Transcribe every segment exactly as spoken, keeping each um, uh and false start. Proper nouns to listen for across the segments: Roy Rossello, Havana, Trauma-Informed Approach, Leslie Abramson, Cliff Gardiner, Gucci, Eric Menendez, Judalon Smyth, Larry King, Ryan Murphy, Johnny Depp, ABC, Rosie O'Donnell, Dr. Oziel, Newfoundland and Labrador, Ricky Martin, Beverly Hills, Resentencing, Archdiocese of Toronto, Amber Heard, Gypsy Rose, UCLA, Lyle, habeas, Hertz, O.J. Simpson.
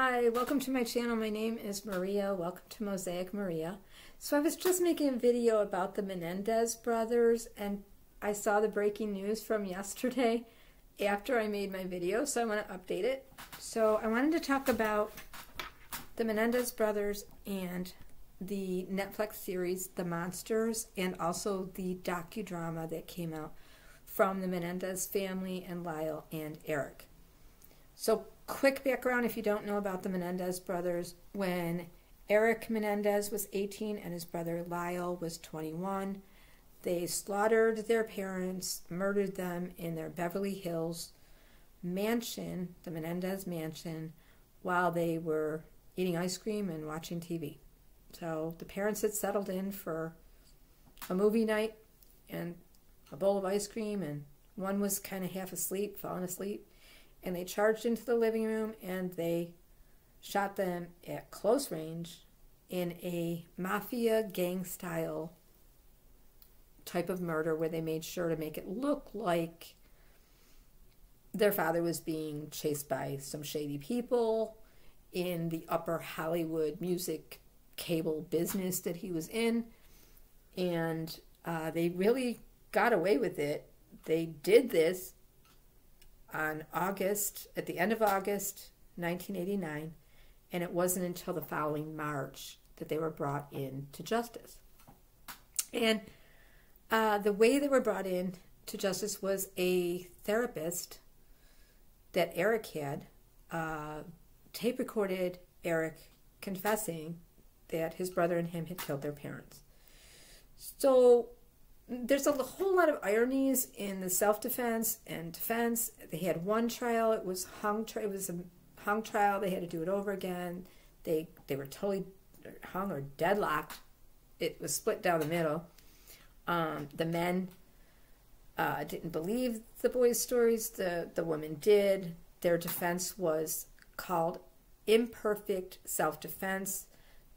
Hi, welcome to my channel. My name is Maria. Welcome to Mosaic Maria. So I was just making a video about the Menendez brothers, and I saw the breaking news from yesterday after I made my video, so I want to update it. So I wanted to talk about the Menendez brothers and the Netflix series, The Monsters, and also the docudrama that came out from the Menendez family and Lyle and Erik. So quick background, if you don't know about the Menendez brothers, when Eric Menendez was eighteen and his brother Lyle was twenty-one, they slaughtered their parents, murdered them in their Beverly Hills mansion, the Menendez mansion, while they were eating ice cream and watching T V. So the parents had settled in for a movie night and a bowl of ice cream, and one was kind of half asleep, falling asleep. And they charged into the living room and they shot them at close range in a mafia gang style type of murder where they made sure to make it look like their father was being chased by some shady people in the upper Hollywood music cable business that he was in. And uh, they really got away with it. They did this on August, at the end of August nineteen eighty-nine, and it wasn't until the following March that they were brought in to justice. And uh, the way they were brought in to justice was a therapist that Eric had uh, tape recorded Eric confessing that his brother and him had killed their parents. So there's a whole lot of ironies in the self-defense and defense. They had one trial; it was hung. It was a hung trial. They had to do it over again. They they were totally hung or deadlocked. It was split down the middle. Um, the men uh, didn't believe the boys' stories. The the women did. Their defense was called imperfect self-defense.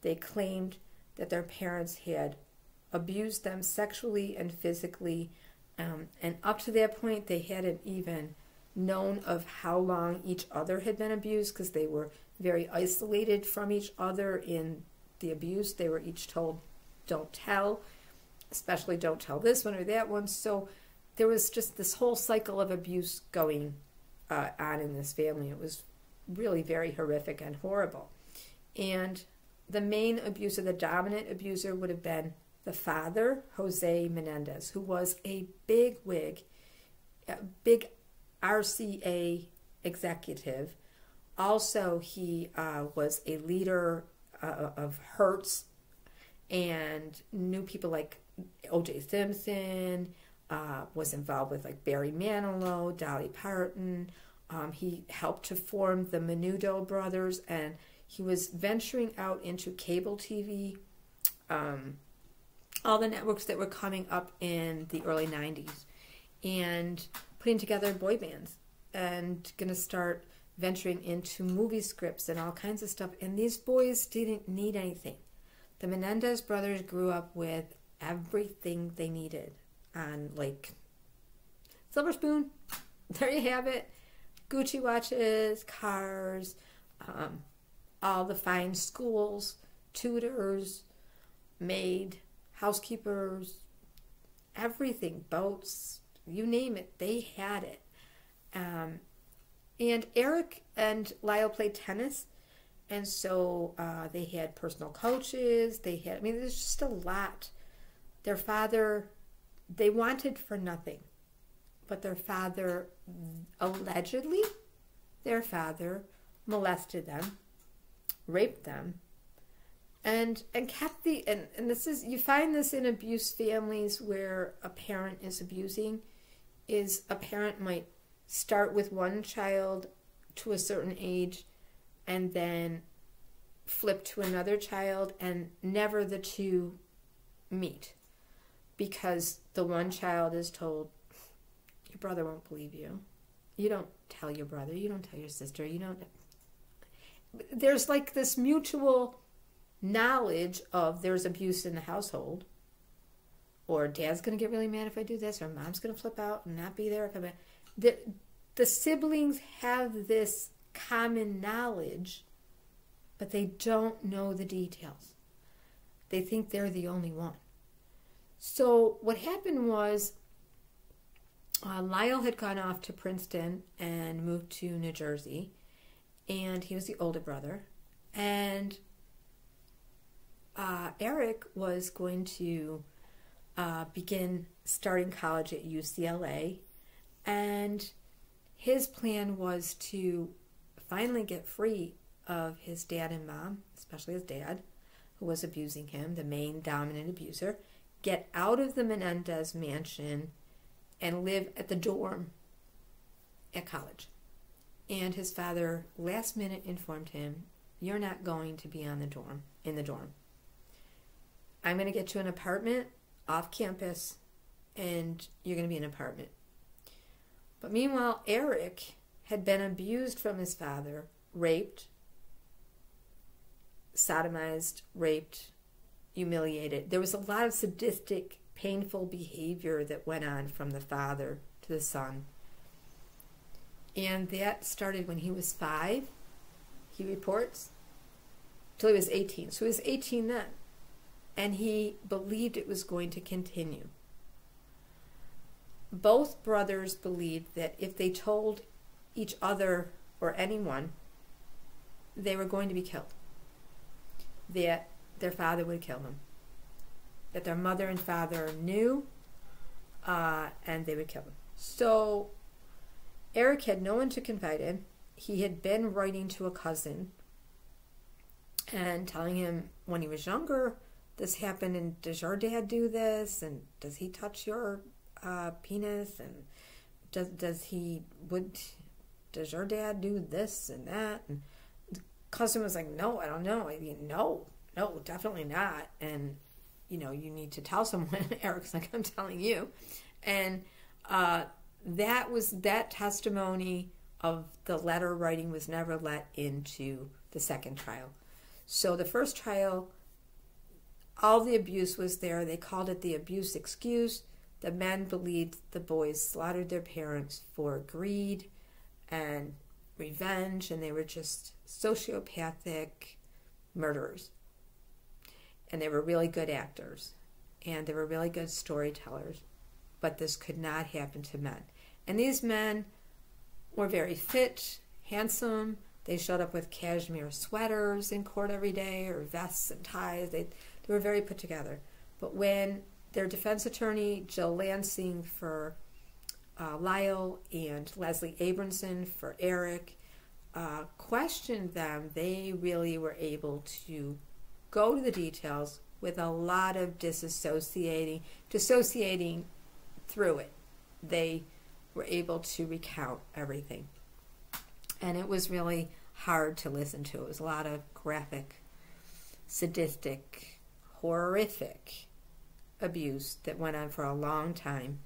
They claimed that their parents had abused them sexually and physically, um, and up to that point they hadn't even known of how long each other had been abused, because they were very isolated from each other in the abuse. They were each told, don't tell, especially don't tell this one or that one. So there was just this whole cycle of abuse going uh, on in this family. It was really very horrific and horrible. And the main abuser, the dominant abuser, would have been the father, Jose Menendez, who was a big wig, a big R C A executive. Also, he uh, was a leader uh, of Hertz and knew people like O J Simpson, uh, was involved with like Barry Manilow, Dolly Parton. Um, he helped to form the Menudo brothers, and he was venturing out into cable T V, um, all the networks that were coming up in the early nineties, and putting together boy bands and going to start venturing into movie scripts and all kinds of stuff. And these boys didn't need anything. The Menendez brothers grew up with everything they needed on, like, silver spoon. There you have it. Gucci watches, cars, um, all the fine schools, tutors, maid, housekeepers, everything, boats, you name it, they had it. Um, and Eric and Lyle played tennis, and so uh, they had personal coaches, they had, I mean, there's just a lot. Their father, they wanted for nothing, but their father, allegedly, their father molested them, raped them, And and Kathy and, and this is, you find this in abuse families where a parent is abusing, is a parent might start with one child to a certain age and then flip to another child, and never the two meet, because the one child is told, your brother won't believe you. You don't tell your brother, you don't tell your sister, you don't. There's like this mutual knowledge of there's abuse in the household, or dad's going to get really mad if I do this, or mom's going to flip out and not be there if I'm the, the siblings have this common knowledge but they don't know the details. They think they're the only one. So what happened was uh, Lyle had gone off to Princeton and moved to New Jersey, and he was the older brother, and uh, Eric was going to uh, begin starting college at U C L A, and his plan was to finally get free of his dad and mom, especially his dad, who was abusing him, the main dominant abuser, get out of the Menendez mansion and live at the dorm at college. And his father, last minute, informed him, you're not going to be on the dorm, in the dorm. I'm going to get you an apartment off campus, and you're going to be in an apartment. But meanwhile, Eric had been abused from his father, raped, sodomized, raped, humiliated. There was a lot of sadistic, painful behavior that went on from the father to the son. And that started when he was five, he reports, till he was eighteen. So he was eighteen then. And he believed it was going to continue. Both brothers believed that if they told each other or anyone, they were going to be killed. That their father would kill them. That their mother and father knew, uh, and they would kill them. So Eric had no one to confide in. He had been writing to a cousin and telling him when he was younger, this happened, and does your dad do this? And does he touch your uh, penis? And does does he would does your dad do this and that? And the cousin was like, no, I don't know. I mean, no, no, definitely not. And you know, you need to tell someone. Eric's like, I'm telling you. And uh, that was that testimony of the letter writing was never let into the second trial. So the first trial, all the abuse was there. They called it the abuse excuse. The men believed the boys slaughtered their parents for greed and revenge, and they were just sociopathic murderers. And they were really good actors, and they were really good storytellers. But this could not happen to men. And these men were very fit, handsome. They showed up with cashmere sweaters in court every day, or vests and ties. They, they were very put together. But when their defense attorney, Jill Lansing for uh, Lyle and Leslie Abramson for Eric, uh, questioned them, they really were able to go to the details with a lot of disassociating, dissociating through it. They were able to recount everything. And it was really hard to listen to. It was a lot of graphic, sadistic, horrific abuse that went on for a long time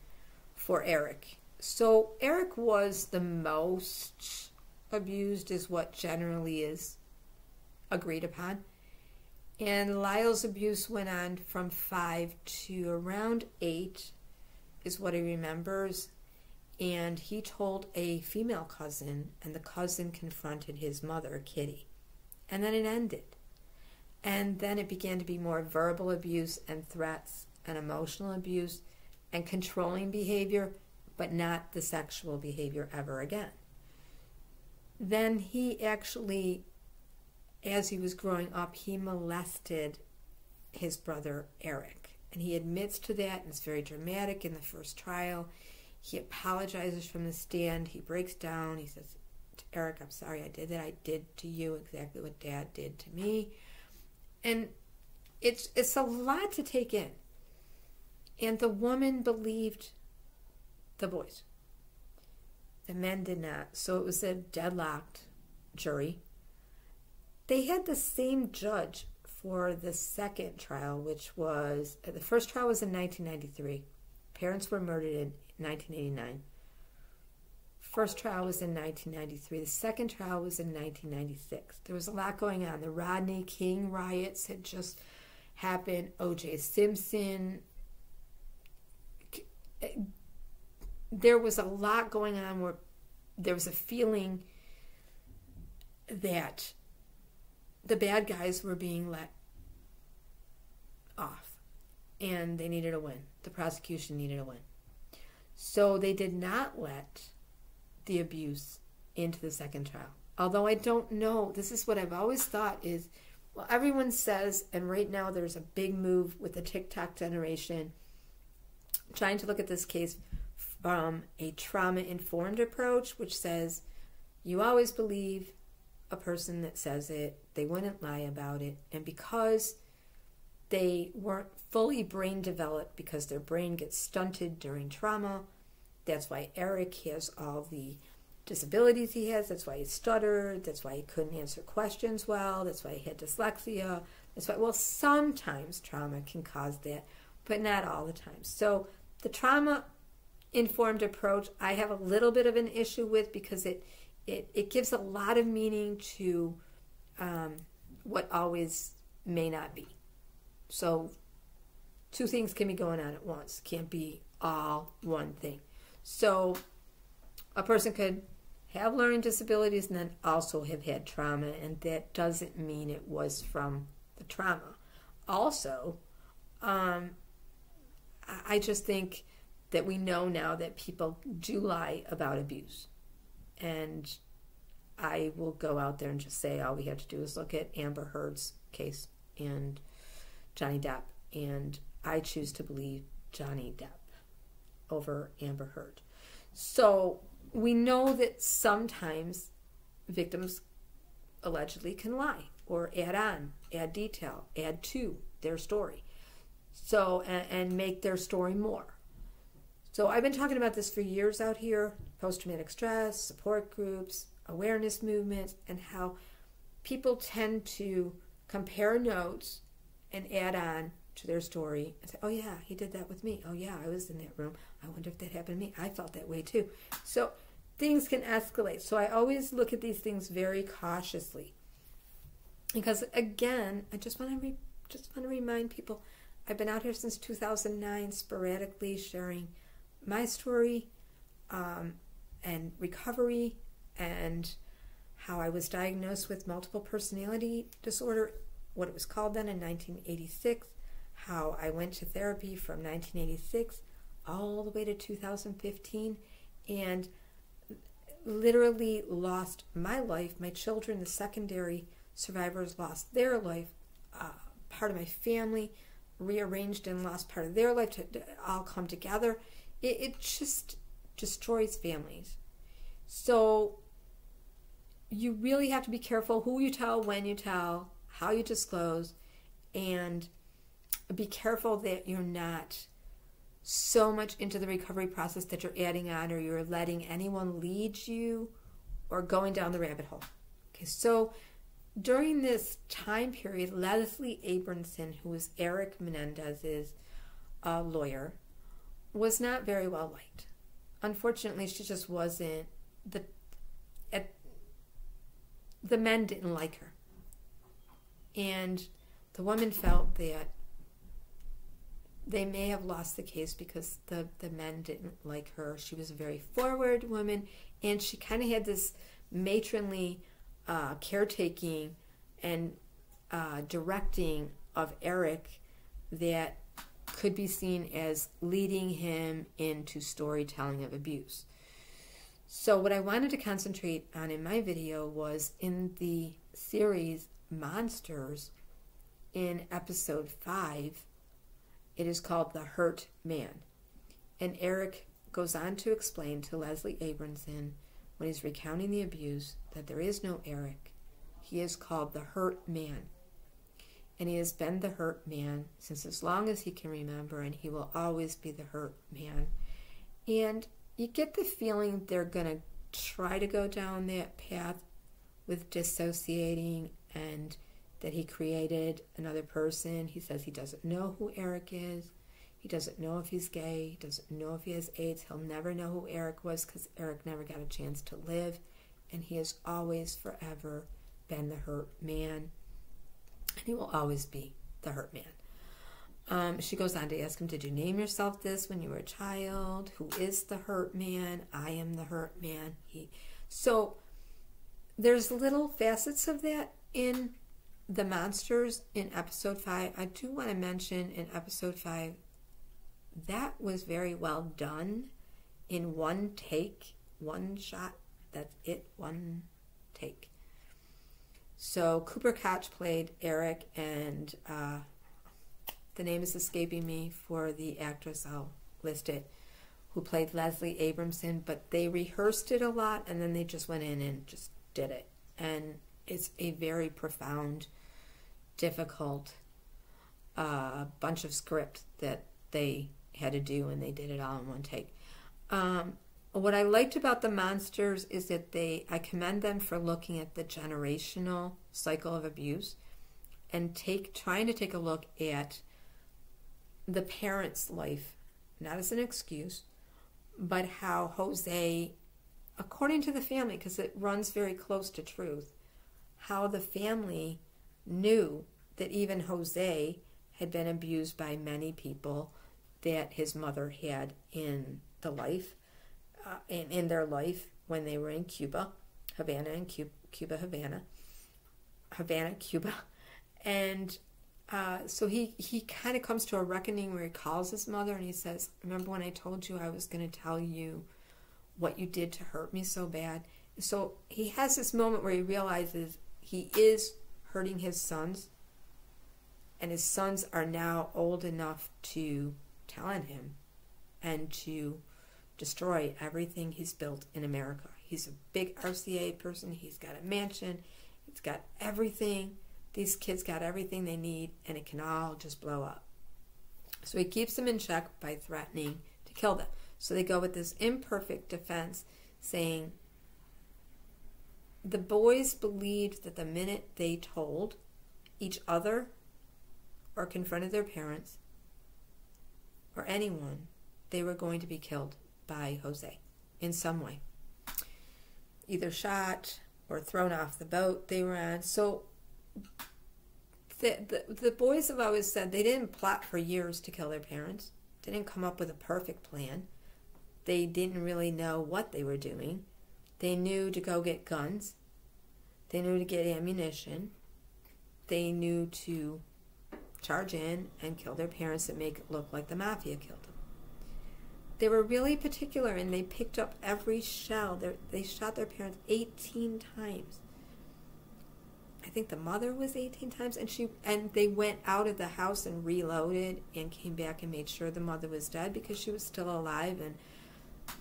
for Eric. So Eric was the most abused, is what generally is agreed upon. And Lyle's abuse went on from five to around eight, is what he remembers. And he told a female cousin, and the cousin confronted his mother, Kitty. And then it ended. And then it began to be more verbal abuse and threats and emotional abuse and controlling behavior, but not the sexual behavior ever again. Then he actually, as he was growing up, he molested his brother, Eric. And he admits to that, and it's very dramatic in the first trial. He apologizes from the stand. He breaks down. He says, Eric, I'm sorry I did that. I did to you exactly what Dad did to me. And it's, it's a lot to take in. And the woman believed the boys. The men did not. So it was a deadlocked jury. They had the same judge for the second trial, which was, the first trial was in nineteen ninety-three. Parents were murdered in nineteen eighty-nine. First trial was in nineteen ninety-three. The second trial was in nineteen ninety-six. There was a lot going on. The Rodney King riots had just happened. O J Simpson. There was a lot going on where there was a feeling that the bad guys were being let off, and they needed a win. The prosecution needed a win. So they did not let the abuse into the second trial. Although I don't know, this is what I've always thought is, well, everyone says, and right now there's a big move with the TikTok generation, trying to look at this case from a trauma-informed approach, which says you always believe a person that says it, they wouldn't lie about it, and because they weren't fully brain developed, because their brain gets stunted during trauma, that's why Eric has all the disabilities he has, that's why he stuttered, that's why he couldn't answer questions well, that's why he had dyslexia, that's why, well, sometimes trauma can cause that, but not all the time. So the trauma-informed approach I have a little bit of an issue with, because it, it, it gives a lot of meaning to um, what always may not be. So two things can be going on at once, can't be all one thing. So a person could have learning disabilities and then also have had trauma, and that doesn't mean it was from the trauma. Also, um, I just think that we know now that people do lie about abuse. And I will go out there and just say all we have to do is look at Amber Heard's case and Johnny Depp. And I choose to believe Johnny Depp over Amber Heard. So we know that sometimes victims allegedly can lie or add on, add detail, add to their story. So, and, and make their story more. So I've been talking about this for years out here, post-traumatic stress, support groups, awareness movements, and how people tend to compare notes and add on to their story and say, oh yeah, he did that with me. Oh yeah, I was in that room. I wonder if that happened to me. I felt that way too. So things can escalate. So I always look at these things very cautiously. Because again, I just want to re just want to remind people, I've been out here since two thousand nine, sporadically sharing my story um, and recovery and how I was diagnosed with multiple personality disorder, what it was called then, in nineteen eighty-six, how I went to therapy from nineteen eighty-six all the way to two thousand fifteen, and literally lost my life. My children, the secondary survivors, lost their life. Uh, part of my family rearranged and lost part of their life to, to all come together. It, it just destroys families. So you really have to be careful who you tell, when you tell, how you disclose, and be careful that you're not so much into the recovery process that you're adding on or you're letting anyone lead you or going down the rabbit hole. Okay, so during this time period, Leslie Abramson, who was Eric Menendez's uh, lawyer, was not very well liked. Unfortunately, she just wasn't, the, at, the men didn't like her. And the woman felt that they may have lost the case because the, the men didn't like her. She was a very forward woman, and she kind of had this matronly Uh, caretaking and uh, directing of Eric that could be seen as leading him into storytelling of abuse. So what I wanted to concentrate on in my video was in the series Monsters, in episode five, it is called The Hurt Man. And Eric goes on to explain to Leslie Abramson, when he's recounting the abuse, that there is no Eric. He is called the hurt man. And he has been the hurt man since as long as he can remember, and he will always be the hurt man. And you get the feeling they're going to try to go down that path with dissociating, and that he created another person. He says he doesn't know who Eric is. He doesn't know if he's gay. He doesn't know if he has AIDS. He'll never know who Eric was because Eric never got a chance to live. And he has always, forever been the hurt man. And he will always be the hurt man. Um, she goes on to ask him, did you name yourself this when you were a child? Who is the hurt man? I am the hurt man. He. So there's little facets of that in The Monsters in episode five, I do want to mention in episode five, that was very well done in one take, one shot. That's it, one take. So Cooper Koch played Erik, and uh, the name is escaping me for the actress, I'll list it, who played Leslie Abramson, but they rehearsed it a lot, and then they just went in and just did it. And it's a very profound, difficult uh, bunch of script that they had to do, and they did it all in one take. Um, what I liked about the Monsters is that they, I commend them for looking at the generational cycle of abuse and take trying to take a look at the parent's life, not as an excuse, but how Jose, according to the family, because it runs very close to truth, how the family knew that even Jose had been abused by many people that his mother had in the life, uh, in, in their life when they were in Cuba, Havana and Cuba, Cuba Havana, Havana, Cuba. And uh, so he, he kind of comes to a reckoning where he calls his mother and he says, remember when I told you I was going to tell you what you did to hurt me so bad? So he has this moment where he realizes he is hurting his sons, and his sons are now old enough to tell on him and to destroy everything he's built in America. He's a big R C A person. He's got a mansion. He's got everything. These kids got everything they need, and it can all just blow up. So he keeps them in check by threatening to kill them. So they go with this imperfect defense saying, the boys believed that the minute they told each other or confronted their parents or anyone, they were going to be killed by Jose in some way. Either shot or thrown off the boat they were on. So the, the, the boys have always said they didn't plot for years to kill their parents, didn't come up with a perfect plan. They didn't really know what they were doing. They knew to go get guns. They knew to get ammunition. They knew to charge in and kill their parents and make it look like the mafia killed them. They were really particular, and they picked up every shell. They're, they shot their parents eighteen times. I think the mother was eighteen times, and she and they went out of the house and reloaded and came back and made sure the mother was dead because she was still alive and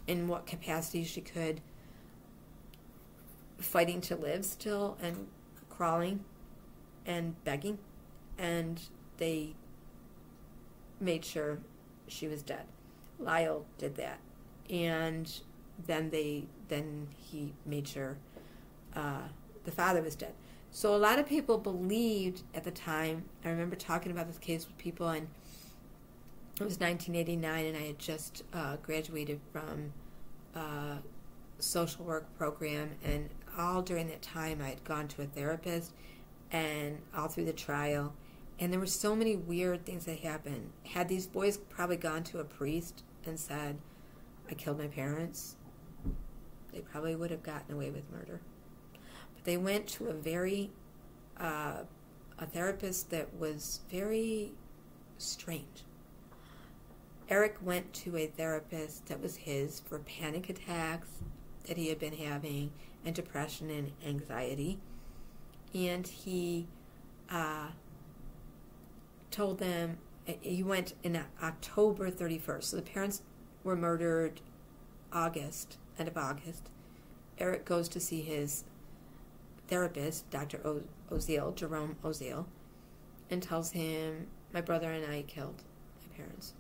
in what capacity she could, fighting to live still and crawling and begging, and they made sure she was dead. Lyle did that, and then they then he made sure uh, the father was dead. So a lot of people believed at the time, I remember talking about this case with people, and it was nineteen eighty-nine, and I had just uh, graduated from uh, social work program, and all during that time I had gone to a therapist, and all through the trial, and there were so many weird things that happened. Had these boys probably gone to a priest and said, I killed my parents, they probably would have gotten away with murder. But they went to a very, uh, a therapist that was very strange. Erik went to a therapist that was his for panic attacks that he had been having, and depression and anxiety, and he uh, told them, he went in October thirty-first, so the parents were murdered August, end of August. Erik goes to see his therapist, Doctor Oziel, Jerome Oziel, and tells him, my brother and I killed my parents.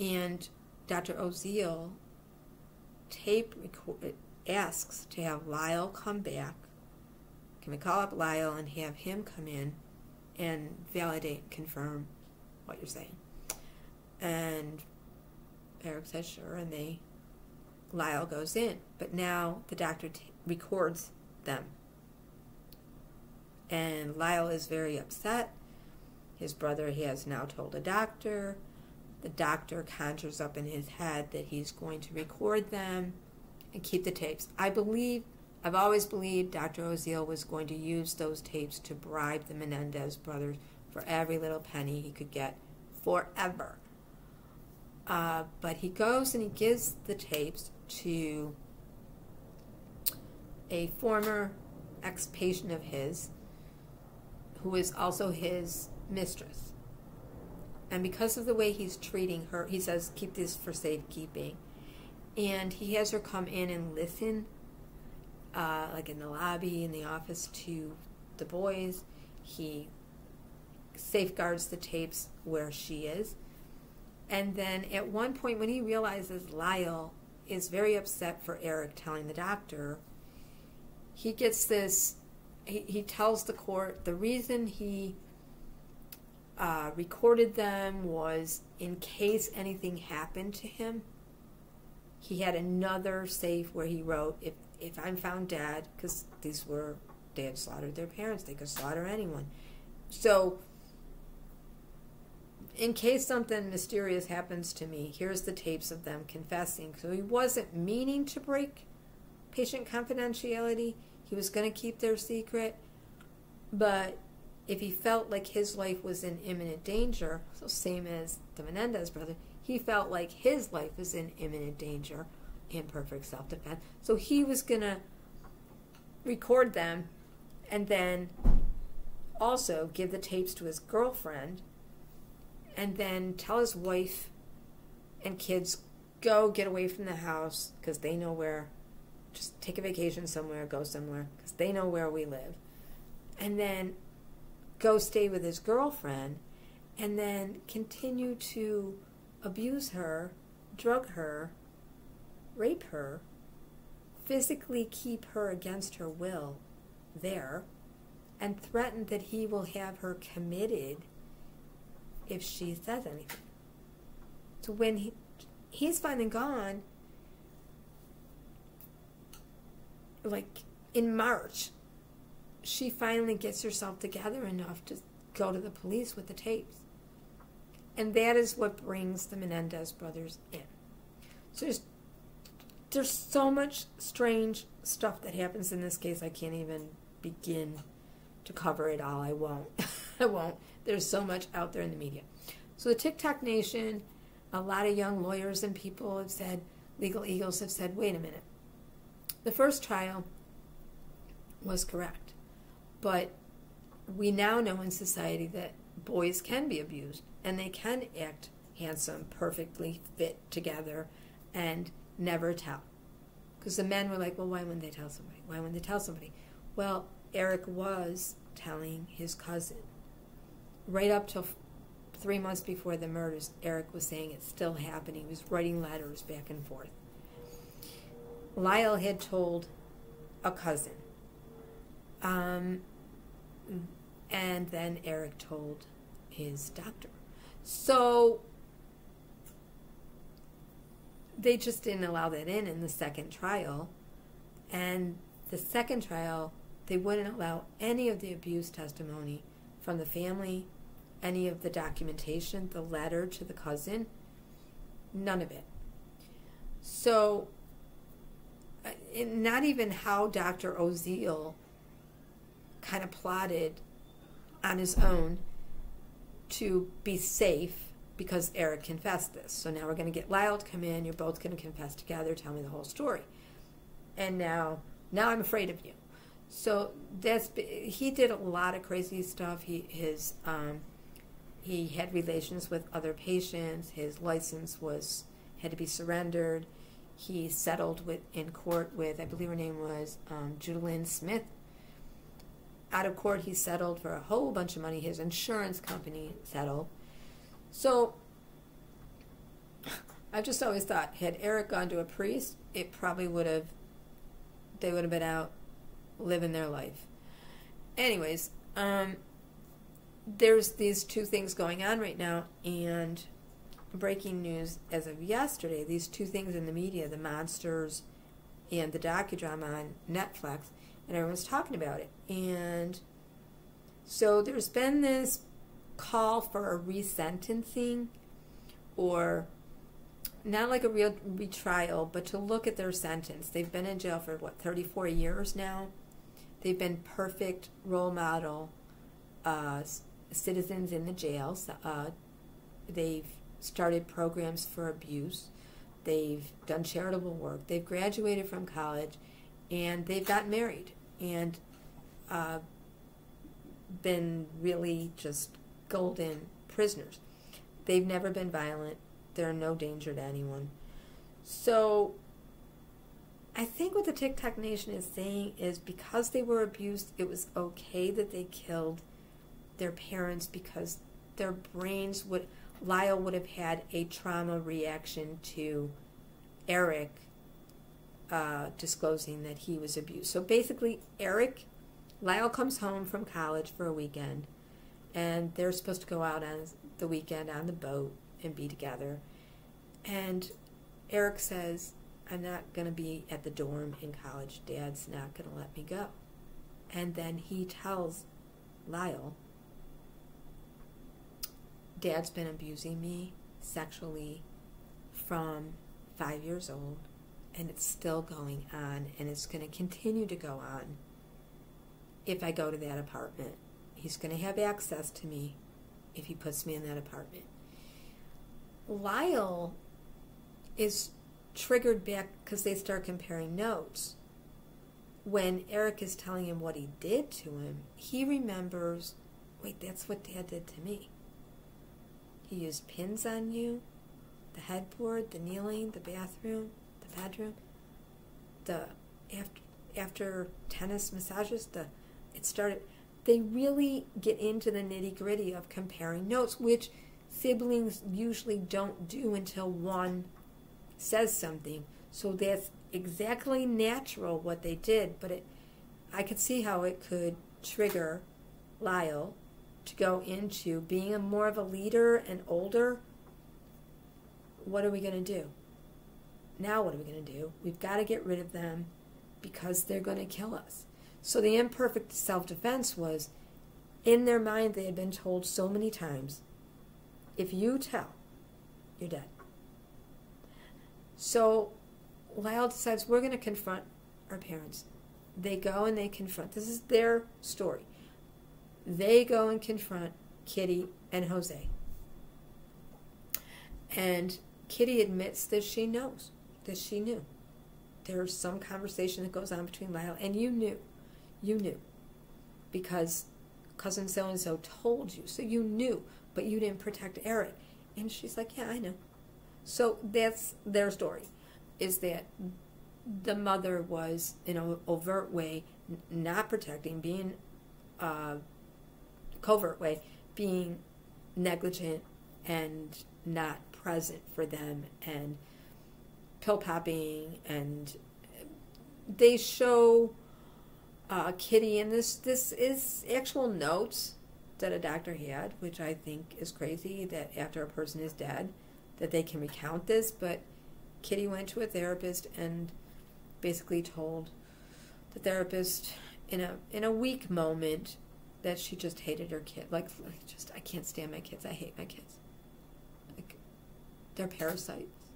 And Doctor Oziel tape record, asks to have Lyle come back. Can we call up Lyle and have him come in and validate, confirm what you're saying? And Erik says sure, and they Lyle goes in. But now the doctor t records them, and Lyle is very upset. His brother he has now told a doctor. The doctor conjures up in his head that he's going to record them and keep the tapes. I believe, I've always believed Doctor Oziel was going to use those tapes to bribe the Menendez brothers for every little penny he could get forever. Uh, but he goes and he gives the tapes to a former ex-patient of his who is also his mistress. And because of the way he's treating her, he says, keep this for safekeeping. And he has her come in and listen, uh, like in the lobby, in the office, to the boys. He safeguards the tapes where she is. And then at one point when he realizes Lyle is very upset for Erik telling the doctor, he gets this, he, he tells the court the reason he uh, recorded them was in case anything happened to him. He had another safe where he wrote, if, if I'm found dead, because these were, they had slaughtered their parents, they could slaughter anyone. So in case something mysterious happens to me, here's the tapes of them confessing. So he wasn't meaning to break patient confidentiality. He was going to keep their secret. But if he felt like his life was in imminent danger, so same as the Menendez brother, he felt like his life was in imminent danger in perfect self-defense. So he was going to record them and then also give the tapes to his girlfriend and then tell his wife and kids, go get away from the house because they know where, just take a vacation somewhere, go somewhere, because they know where we live. And then go stay with his girlfriend and then continue to abuse her, drug her, rape her, physically keep her against her will there, and threaten that he will have her committed if she says anything. So when he he's finally gone, like in March, she finally gets herself together enough to go to the police with the tapes. And that is what brings the Menendez brothers in. So there's, there's so much strange stuff that happens in this case. I can't even begin to cover it all. I won't. I won't. There's so much out there in the media. So the TikTok Nation, a lot of young lawyers and people have said, legal eagles have said, wait a minute. The first trial was correct. But we now know in society that boys can be abused and they can act handsome, perfectly fit together, and never tell. Because the men were like, well, why wouldn't they tell somebody? Why wouldn't they tell somebody? Well, Erik was telling his cousin. Right up till three months before the murders, Erik was saying it still happened. He was writing letters back and forth. Lyle had told a cousin. Um, and then Erik told his doctor. So they just didn't allow that in in the second trial. And the second trial, they wouldn't allow any of the abuse testimony from the family, any of the documentation, the letter to the cousin, none of it. So not even how Doctor Oziel kind of plotted on his own to be safe because Erik confessed this. So now we're going to get Lyle to come in. You're both going to confess together. Tell me the whole story. And now, now I'm afraid of you. So that's, he did a lot of crazy stuff. He his um, he had relations with other patients. His license was had to be surrendered. He settled with in court with, I believe her name was um, Judalon Smyth. Out of court, he settled for a whole bunch of money. His insurance company settled. So I just always thought, had Erik gone to a priest, it probably would have. They would have been out living their life. Anyways, um, there's these two things going on right now, and breaking news as of yesterday, these two things in the media, The Monsters and the docudrama on Netflix, and everyone's talking about it. And so there's been this call for a resentencing or not like a real retrial, but to look at their sentence. They've been in jail for, what, thirty-four years now? They've been perfect role model uh, citizens in the jails. Uh, they've started programs for abuse. They've done charitable work. They've graduated from college, and they've gotten married and uh, been really just golden prisoners. They've never been violent. They're no danger to anyone. So I think what the TikTok Nation is saying is because they were abused, it was okay that they killed their parents because their brains would... Lyle would have had a trauma reaction to Eric uh, disclosing that he was abused. So basically, Eric, Lyle comes home from college for a weekend, and they're supposed to go out on the weekend on the boat and be together. And Eric says, I'm not going to be at the dorm in college. Dad's not going to let me go. And then he tells Lyle, Dad's been abusing me sexually from five years old, and it's still going on, and it's going to continue to go on. If I go to that apartment, he's going to have access to me if he puts me in that apartment. Lyle is triggered back because they start comparing notes. When Eric is telling him what he did to him, he remembers, wait, that's what Dad did to me. He used pins on you, the headboard, the kneeling, the bathroom, the bedroom, the after, after tennis massages, the it started. They really get into the nitty-gritty of comparing notes, which siblings usually don't do until one says something. So that's exactly natural what they did, but it, I could see how it could trigger Lyle to go into being a more of a leader and older. What are we going to do? Now what are we going to do? We've got to get rid of them because they're going to kill us. So the imperfect self-defense was, in their mind they had been told so many times, if you tell, you're dead. So Lyle decides we're going to confront our parents. They go and they confront. This is their story. They go and confront Kitty and Jose. And Kitty admits that she knows, that she knew. There's some conversation that goes on between Lyle, and you knew, you knew, because cousin so-and-so told you, so you knew, but you didn't protect Eric. And she's like, yeah, I know. So that's their story, is that the mother was, in an overt way, not protecting, being... Uh, covert way, being negligent and not present for them and pill popping, and they show uh, Kitty, and this this is actual notes that a doctor had, which I think is crazy that after a person is dead that they can recount this, but Kitty went to a therapist and basically told the therapist in a in a weak moment that she just hated her kid. Like, like, just, I can't stand my kids. I hate my kids. Like, they're parasites.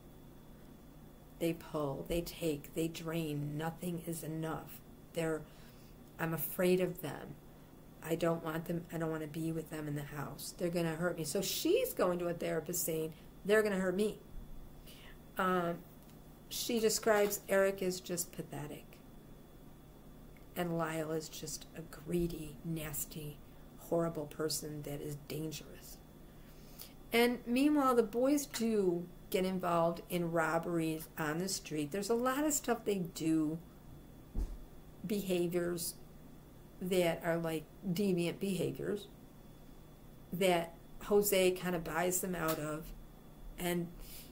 They pull, they take, they drain. Nothing is enough. They're, I'm afraid of them. I don't want them, I don't want to be with them in the house. They're going to hurt me. So she's going to a therapist saying, they're going to hurt me. Um, she describes Eric as just pathetic. And Lyle is just a greedy, nasty, horrible person that is dangerous. And meanwhile, the boys do get involved in robberies on the street. There's a lot of stuff they do, behaviors that are like deviant behaviors that Jose kind of buys them out of. And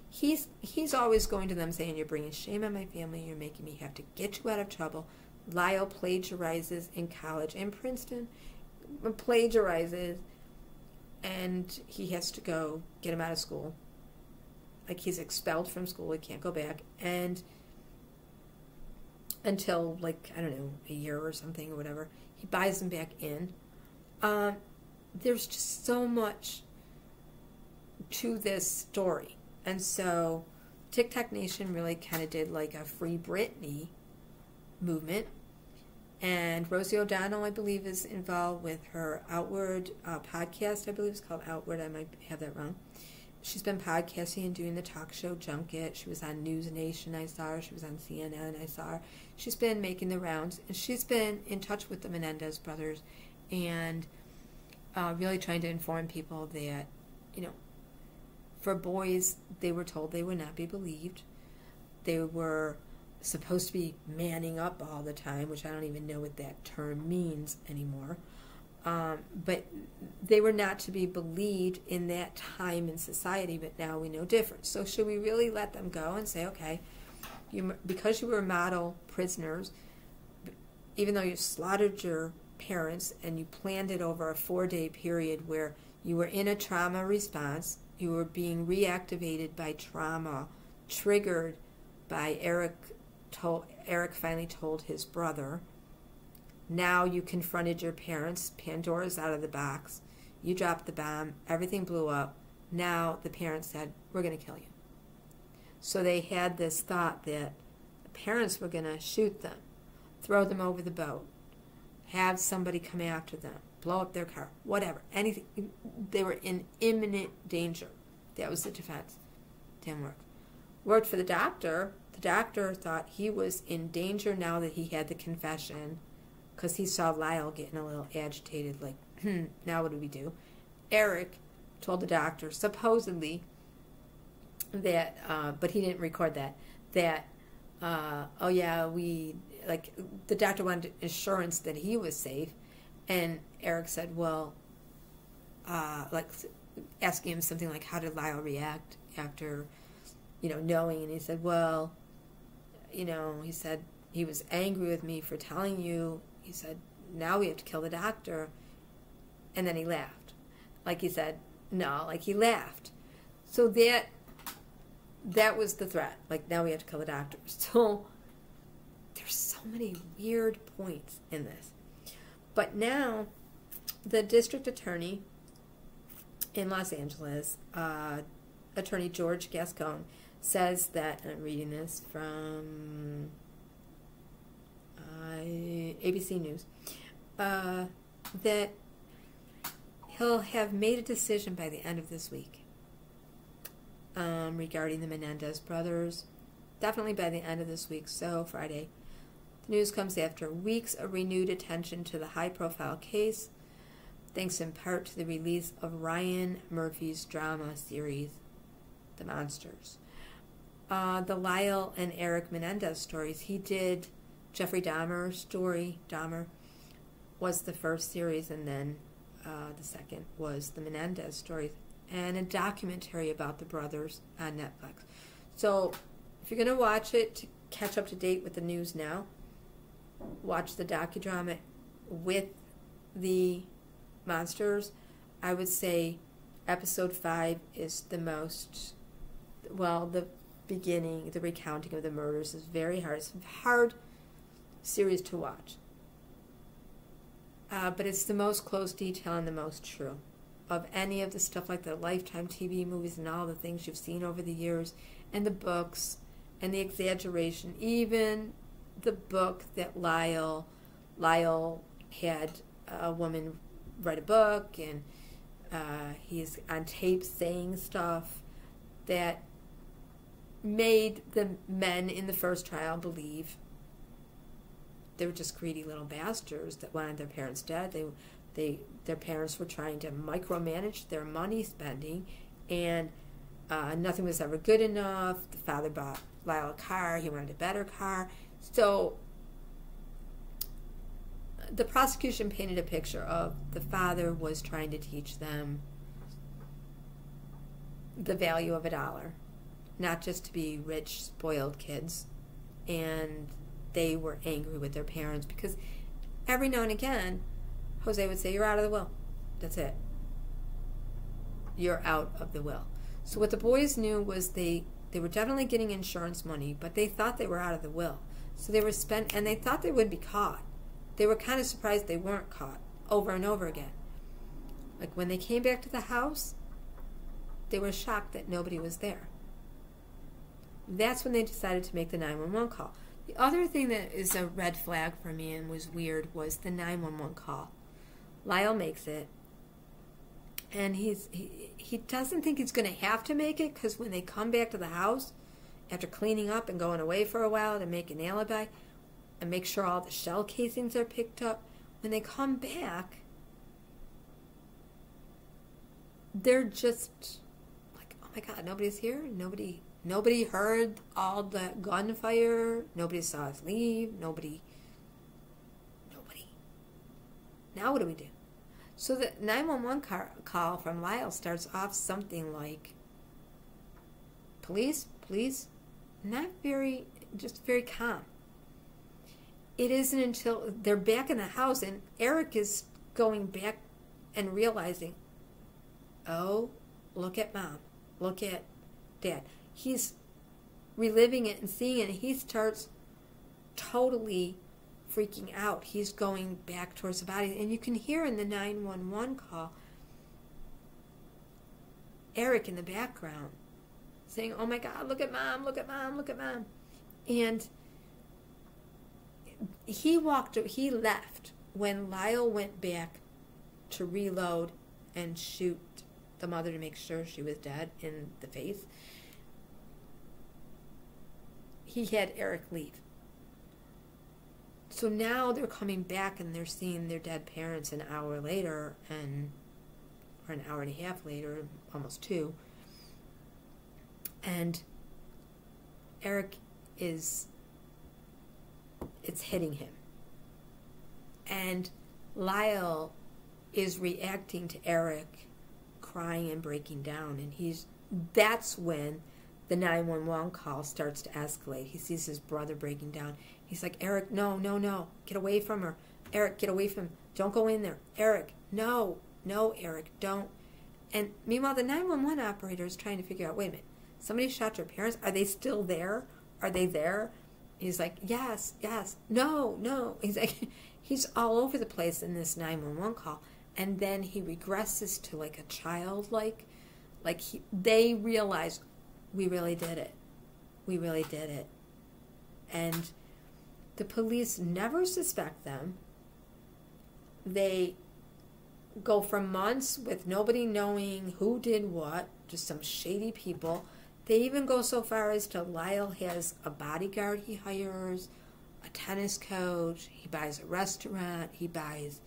he's, he's always going to them saying, you're bringing shame on my family, you're making me have to get you out of trouble. Lyle plagiarizes in college, and Princeton plagiarizes, and he has to go get him out of school. Like, he's expelled from school, he can't go back, and until, like, I don't know, a year or something or whatever, he buys him back in. Um, there's just so much to this story, and so Tic Tac Nation really kind of did like a Free Britney movement. And Rosie O'Donnell, I believe, is involved with her Outward uh, podcast. I believe it's called Outward. I might have that wrong. She's been podcasting and doing the talk show Junket. She was on News Nation. I saw her. She was on C N N. I saw her. She's been making the rounds. And she's been in touch with the Menendez brothers and uh, really trying to inform people that, you know, for boys, they were told they would not be believed. They were supposed to be manning up all the time, which I don't even know what that term means anymore. Um, but they were not to be believed in that time in society, but now we know different. So should we really let them go and say, okay, you, because you were model prisoners, even though you slaughtered your parents and you planned it over a four-day period where you were in a trauma response, you were being reactivated by trauma, triggered by Eric told, Eric finally told his brother. Now you confronted your parents. Pandora's out of the box. You dropped the bomb. Everything blew up. Now the parents said, we're going to kill you. So they had this thought that the parents were going to shoot them, throw them over the boat, have somebody come after them, blow up their car, whatever, anything. They were in imminent danger. That was the defense. Didn't work. Worked for the doctor. The doctor thought he was in danger now that he had the confession, because he saw Lyle getting a little agitated, like, hmm, now what do we do? Eric told the doctor, supposedly, that, uh, but he didn't record that, that, uh, oh yeah, we, like, the doctor wanted assurance that he was safe, and Eric said, well, uh, like, asking him something like, how did Lyle react after, you know, knowing, and he said, well, you know, he said, he was angry with me for telling you. He said, now we have to kill the doctor. And then he laughed. Like he said, no, like he laughed. So that that was the threat. Like, now we have to kill the doctor. So there's so many weird points in this. But now the district attorney in Los Angeles, uh, attorney George Gascon, says that, and I'm reading this from A B C News, uh, that he'll have made a decision by the end of this week um, regarding the Menendez brothers, definitely by the end of this week, so Friday. The news comes after weeks of renewed attention to the high-profile case, thanks in part to the release of Ryan Murphy's drama series, The Monsters. Uh, the Lyle and Eric Menendez stories, he did Jeffrey Dahmer's story. Dahmer was the first series, and then uh, the second was the Menendez stories, and a documentary about the brothers on Netflix. So if you're going to watch it to catch up to date with the news now, watch the docudrama with the monsters. I would say episode five is the most, well, the beginning, the recounting of the murders is very hard. It's hard series to watch, uh, but it's the most close detail and the most true of any of the stuff, like the Lifetime T V movies and all the things you've seen over the years, and the books and the exaggeration. Even the book that Lyle Lyle had a woman write a book, and uh, he's on tape saying stuff that made the men in the first trial believe they were just greedy little bastards that wanted their parents dead. They, they, their parents were trying to micromanage their money spending, and uh, nothing was ever good enough. The father bought Lyle a car. He wanted a better car. So the prosecution painted a picture of the father was trying to teach them the value of a dollar, not just to be rich, spoiled kids, and they were angry with their parents because every now and again, Jose would say, you're out of the will. That's it. You're out of the will. So what the boys knew was they, they were definitely getting insurance money, but they thought they were out of the will. So they were spent, and they thought they would be caught. They were kind of surprised they weren't caught over and over again. Like when they came back to the house, they were shocked that nobody was there. that's when they decided to make the nine one one call. The other thing that is a red flag for me and was weird was the nine one one call. Lyle makes it, and he's he, he doesn't think he's going to have to make it, because when they come back to the house after cleaning up and going away for a while to make an alibi and make sure all the shell casings are picked up, when they come back, they're just like, oh my God, nobody's here, nobody nobody heard all the gunfire, nobody saw us leave, nobody nobody now what do we do? So the nine one one call from Lyle starts off something like, police, please, not very, just very calm. It isn't until they're back in the house and Eric is going back and realizing, oh, look at mom, look at dad. He's reliving it and seeing it, and he starts totally freaking out. He's going back towards the body, and you can hear in the nine one one call Eric in the background saying, oh my God, look at mom, look at mom, look at mom. And he walked, he left when Lyle went back to reload and shoot the mother to make sure she was dead in the face. He had Eric leave. So now they're coming back and they're seeing their dead parents an hour later, and or an hour and a half later, almost two. And Eric is, it's hitting him. And Lyle is reacting to Eric crying and breaking down, and he's, that's when the nine one one call starts to escalate. He sees his brother breaking down. He's like, Eric, no, no, no. Get away from her. Eric, get away from him. Don't go in there. Eric, no, no, Eric, don't. And meanwhile, the nine one one operator is trying to figure out, wait a minute, somebody shot your parents? Are they still there? Are they there? He's like, yes, yes, no, no. He's like, he's all over the place in this nine one one call. And then he regresses to like a child, like, like he, they realize, we really did it. We really did it. And the police never suspect them. They go for months with nobody knowing who did what, just some shady people. They even go so far as to Lyle has a bodyguard he hires, a tennis coach, he buys a restaurant, he buys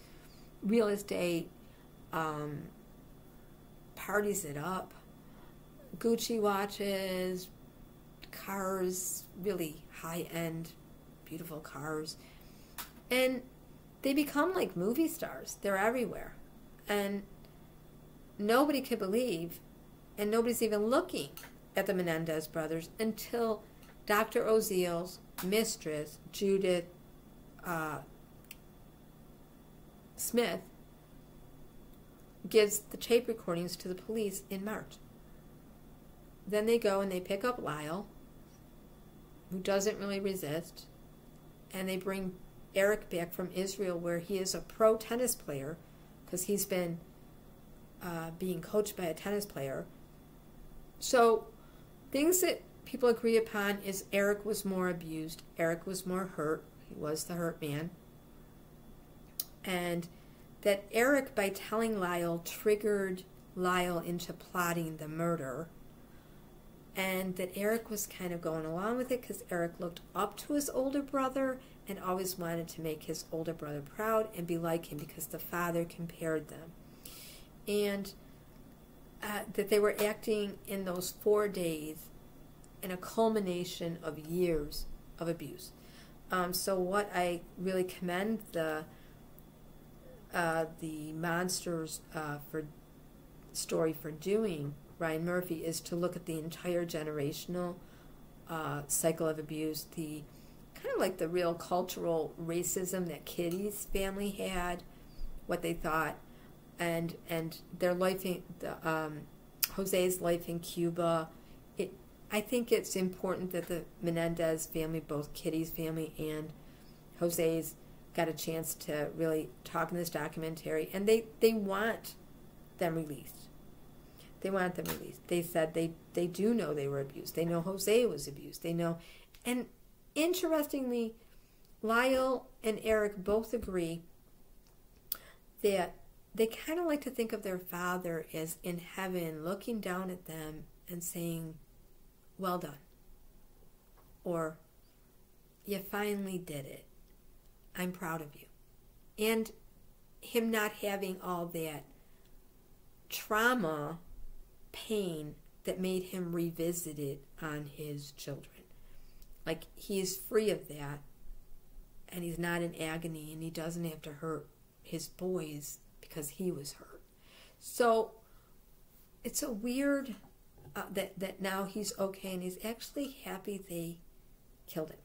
real estate, um, parties it up. Gucci watches, cars, really high-end, beautiful cars. And they become like movie stars. They're everywhere. And nobody could believe, and nobody's even looking at the Menendez brothers until Doctor Oziel's mistress, Judith uh, Smith, gives the tape recordings to the police in March. Then they go and they pick up Lyle, who doesn't really resist, and they bring Eric back from Israel, where he is a pro tennis player, because he's been uh, being coached by a tennis player. So things that people agree upon is Eric was more abused, Eric was more hurt, he was the hurt man, and that Eric, by telling Lyle, triggered Lyle into plotting the murder. And that Eric was kind of going along with it because Eric looked up to his older brother and always wanted to make his older brother proud and be like him because the father compared them. And uh, that they were acting in those four days in a culmination of years of abuse. Um, so what I really commend the, uh, the Monsters uh, for story for doing, Ryan Murphy, is to look at the entire generational uh, cycle of abuse, the kind of like the real cultural racism that Kitty's family had, what they thought, and and their life in the, um, Jose's life in Cuba. It, I think it's important that the Menendez family, both Kitty's family and Jose's, got a chance to really talk in this documentary, and they they want them released. They wanted them released. They said they, they do know they were abused. They know Jose was abused. They know. And interestingly, Lyle and Eric both agree that they kind of like to think of their father as in heaven, looking down at them and saying, well done. Or, you finally did it. I'm proud of you. And him not having all that trauma, pain that made him revisit it on his children. Like, he is free of that, and he's not in agony, and he doesn't have to hurt his boys because he was hurt. So it's a weird uh, that that now he's okay, and he's actually happy they killed him.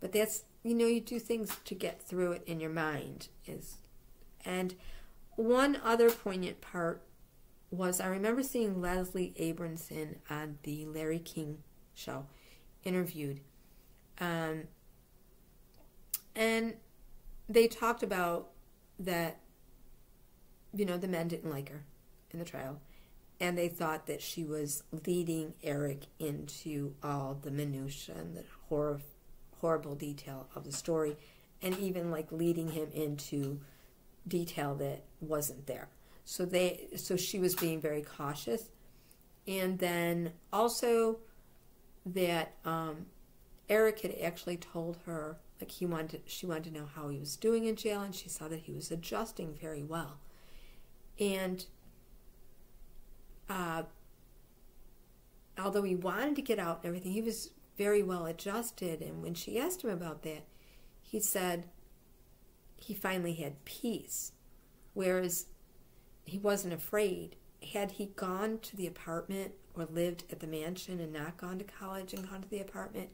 But that's, you know, you do things to get through it in your mind. Is and one other poignant part was, I remember seeing Leslie Abramson on the Larry King show interviewed, um, and they talked about that, you know, the men didn't like her in the trial, and they thought that she was leading Eric into all the minutiae and the horror, horrible detail of the story, and even like leading him into detail that wasn't there. So they, so she was being very cautious. And then also that um, Eric had actually told her, like, he wanted, she wanted to know how he was doing in jail, and she saw that he was adjusting very well. And uh, although he wanted to get out and everything, he was very well adjusted. And when she asked him about that, he said he finally had peace, whereas he wasn't afraid. Had he gone to the apartment or lived at the mansion and not gone to college and gone to the apartment,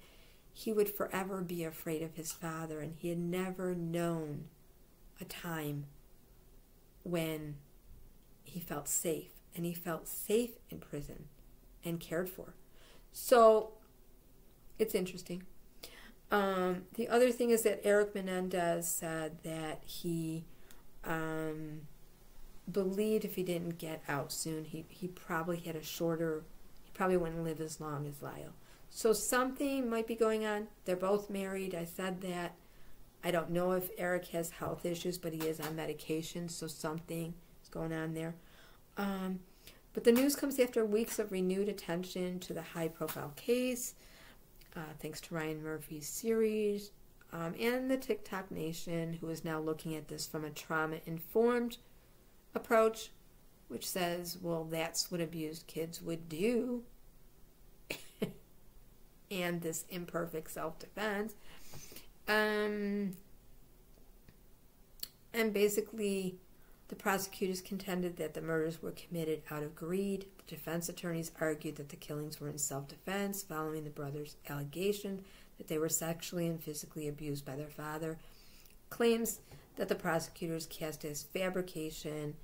he would forever be afraid of his father, and he had never known a time when he felt safe, and he felt safe in prison and cared for. So it's interesting. Um, the other thing is that Eric Menendez said that he um, believed if he didn't get out soon, he, he probably had a shorter, he probably wouldn't live as long as Lyle. So something might be going on. They're both married. I said that. I don't know if Eric has health issues, but he is on medication, so something going on there. Um, but the news comes after weeks of renewed attention to the high-profile case, uh, thanks to Ryan Murphy's series, um, and the TikTok Nation, who is now looking at this from a trauma-informed approach, which says, well, that's what abused kids would do, and this imperfect self-defense. Um, and basically, the prosecutors contended that the murders were committed out of greed. The defense attorneys argued that the killings were in self-defense, following the brothers' allegation that they were sexually and physically abused by their father, claims that the prosecutors cast as fabrication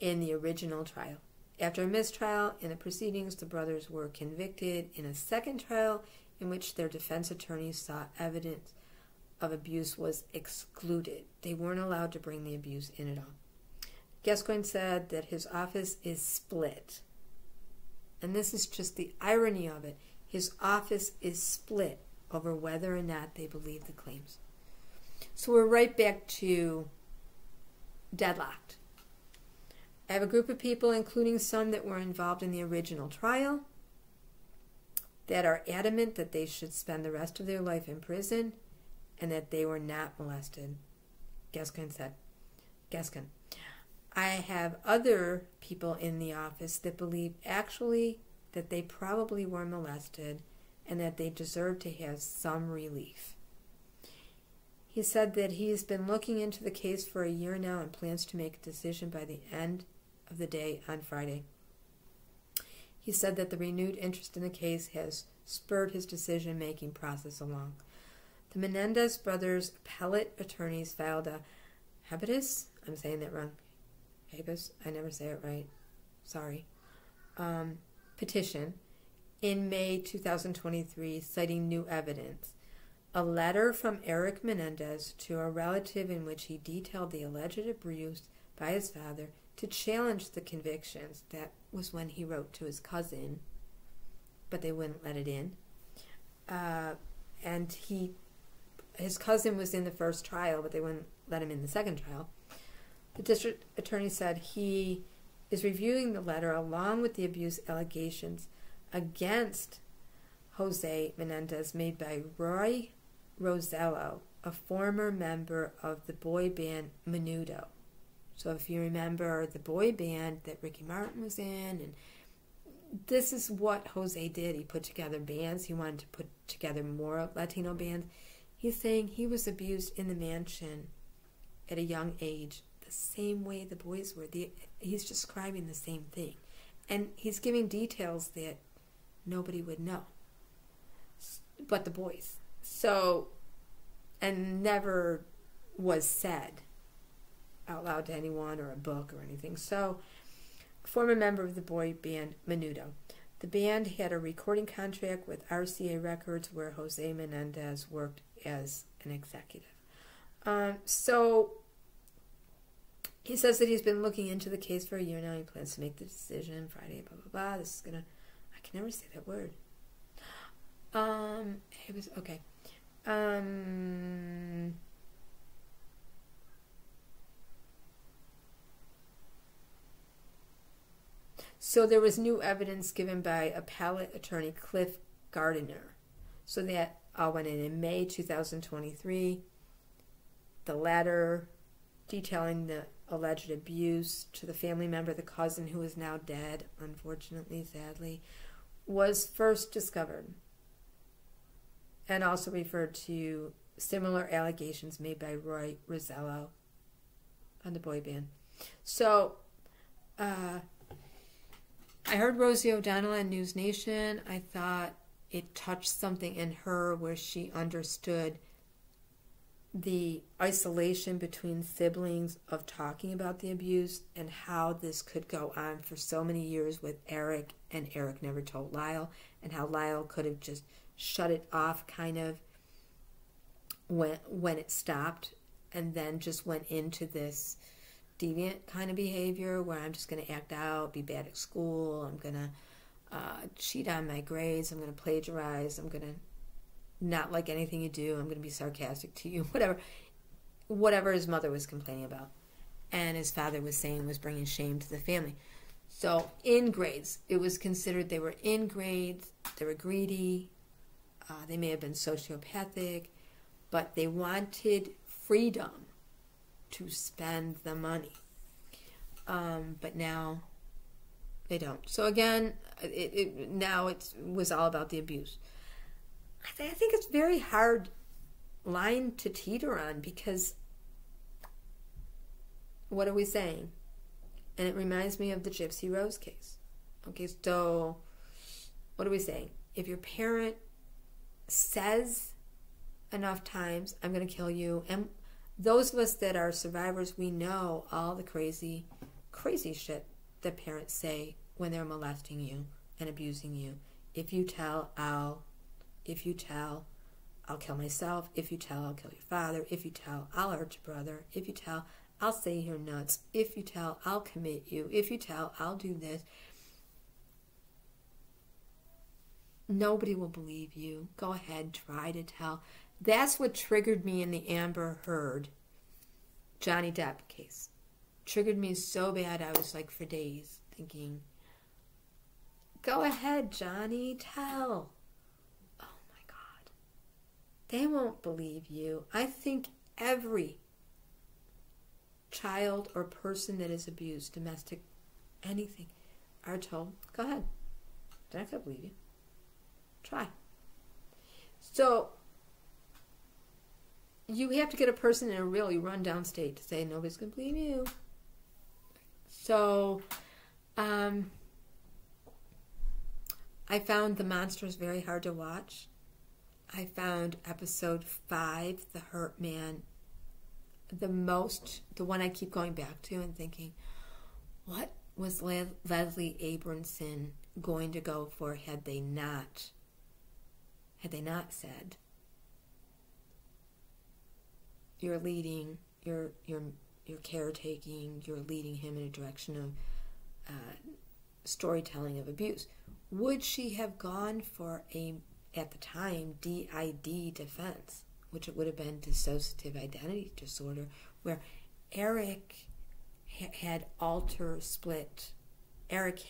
in the original trial. After a mistrial in the proceedings, the brothers were convicted in a second trial in which their defense attorneys sought evidence of abuse was excluded. They weren't allowed to bring the abuse in at all. Gascon said that his office is split. And this is just the irony of it. His office is split over whether or not they believe the claims. So we're right back to deadlocked. I have a group of people, including some that were involved in the original trial, that are adamant that they should spend the rest of their life in prison and that they were not molested, Gascon said. Gascon. I have other people in the office that believe actually that they probably were molested and that they deserve to have some relief. He said that he has been looking into the case for a year now and plans to make a decision by the end of the day on Friday. He said that the renewed interest in the case has spurred his decision-making process along. The Menendez brothers' appellate attorneys filed a habeas, I'm saying that wrong, Habeas, I never say it right, sorry, um, petition in May two thousand twenty-three citing new evidence. A letter from Eric Menendez to a relative in which he detailed the alleged abuse by his father, to challenge the convictions. That was when he wrote to his cousin, but they wouldn't let it in. Uh, and he, his cousin was in the first trial, but they wouldn't let him in the second trial. The district attorney said he is reviewing the letter along with the abuse allegations against Jose Menendez made by Roy Rossello, a former member of the boy band Menudo. So if you remember the boy band that Ricky Martin was in, and this is what Jose did. He put together bands. He wanted to put together more Latino bands. He's saying he was abused in the mansion at a young age, the same way the boys were. The, he's describing the same thing. And he's giving details that nobody would know but the boys. So, and never was said out loud to anyone or a book or anything. So, former member of the boy band Menudo. The band had a recording contract with R C A Records where Jose Menendez worked as an executive. Um, so, he says that he's been looking into the case for a year now. He plans to make the decision Friday, blah, blah, blah. This is going to, I can never say that word. Um, it was, okay. Um... So there was new evidence given by appellate attorney Cliff Gardiner. So that all went in in May two thousand twenty-three. The letter detailing the alleged abuse to the family member, the cousin who is now dead, unfortunately, sadly, was first discovered and also referred to similar allegations made by Roy Rossello on the boy band. So, uh... I heard Rosie O'Donnell on News Nation. I thought it touched something in her where she understood the isolation between siblings of talking about the abuse and how this could go on for so many years with Erik, and Erik never told Lyle, and how Lyle could have just shut it off kind of when, when it stopped, and then just went into this deviant kind of behavior where I'm just going to act out, be bad at school, I'm going to uh, cheat on my grades, I'm going to plagiarize, I'm going to not like anything you do, I'm going to be sarcastic to you, whatever. Whatever his mother was complaining about and his father was saying was bringing shame to the family. So in grades, it was considered they were in grades, they were greedy, uh, they may have been sociopathic, but they wanted freedom to spend the money, um, but now they don't. So again, it, it now it's was all about the abuse. I, th I think it's very hard line to teeter on, because what are we saying? And it reminds me of the Gypsy Rose case. Okay, so what are we saying? If your parent says enough times, "I'm going to kill you," and those of us that are survivors, we know all the crazy, crazy shit that parents say when they're molesting you and abusing you. If you tell, I'll, if you tell, I'll kill myself. If you tell, I'll kill your father. If you tell, I'll hurt your brother. If you tell, I'll say you're nuts. If you tell, I'll commit you. If you tell, I'll do this. Nobody will believe you. Go ahead, try to tell. That's what triggered me in the Amber Heard, Johnny Depp case. Triggered me so bad I was like for days thinking, go ahead, Johnny, tell. Oh my God. They won't believe you. I think every child or person that is abused, domestic, anything, are told, go ahead. They're not going to believe you. Try. So, you have to get a person in a really run-down state to say nobody's going to believe you. So, um, I found The Monsters very hard to watch. I found episode five, The Hurt Man, the most, the one I keep going back to and thinking, what was Le- Leslie Abramson going to go for had they not, had they not said, you're leading, you're, you're, you're caretaking, you're leading him in a direction of uh, storytelling of abuse. Would she have gone for a, at the time, D I D defense, which it would have been dissociative identity disorder, where Eric ha had alter split. Eric,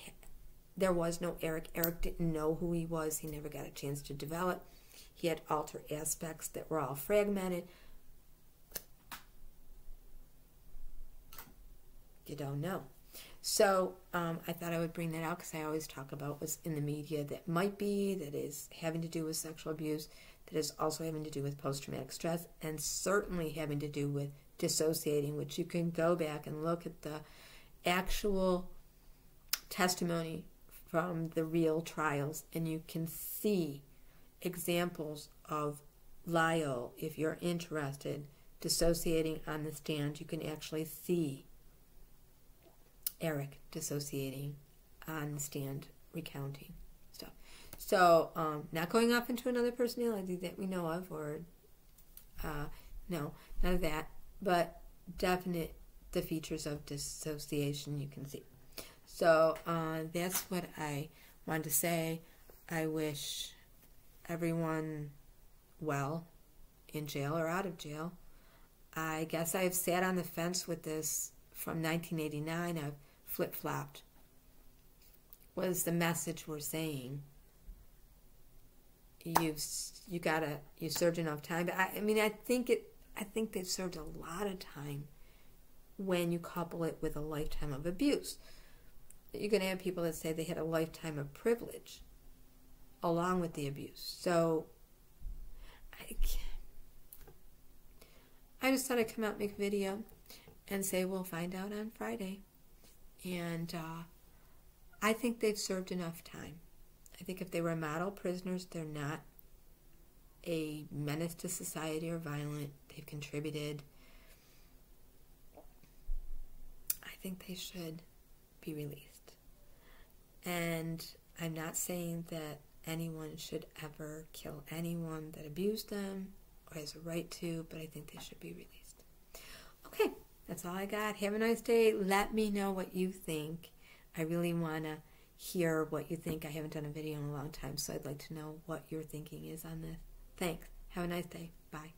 there was no Eric. Eric didn't know who he was. He never got a chance to develop. He had alter aspects that were all fragmented. You don't know. So um, I thought I would bring that out because I always talk about what's in the media that might be, that is having to do with sexual abuse, that is also having to do with post-traumatic stress, and certainly having to do with dissociating, which you can go back and look at the actual testimony from the real trials, and you can see examples of Lyle, if you're interested, dissociating on the stand. You can actually see Eric dissociating on the stand, recounting stuff. So, um, not going off into another personality that we know of, or, uh, no, none of that, but definite, the features of dissociation you can see. So, uh, that's what I wanted to say. I wish everyone well, in jail or out of jail. I guess I've sat on the fence with this from nineteen eighty-nine. I've flip-flopped. What is the message we're saying? You've you gotta you served enough time. But I, I mean, I think it. I think they've served a lot of time when you couple it with a lifetime of abuse. You're gonna have people that say they had a lifetime of privilege along with the abuse. So I I just thought I'd come out and make a video and say we'll find out on Friday. And uh, I think they've served enough time. I think if they were model prisoners, they're not a menace to society or violent. They've contributed. I think they should be released. And I'm not saying that anyone should ever kill anyone that abused them or has a right to, but I think they should be released. Okay. That's all I got. Have a nice day. Let me know what you think. I really want to hear what you think. I haven't done a video in a long time, so I'd like to know what your thinking is on this. Thanks. Have a nice day. Bye.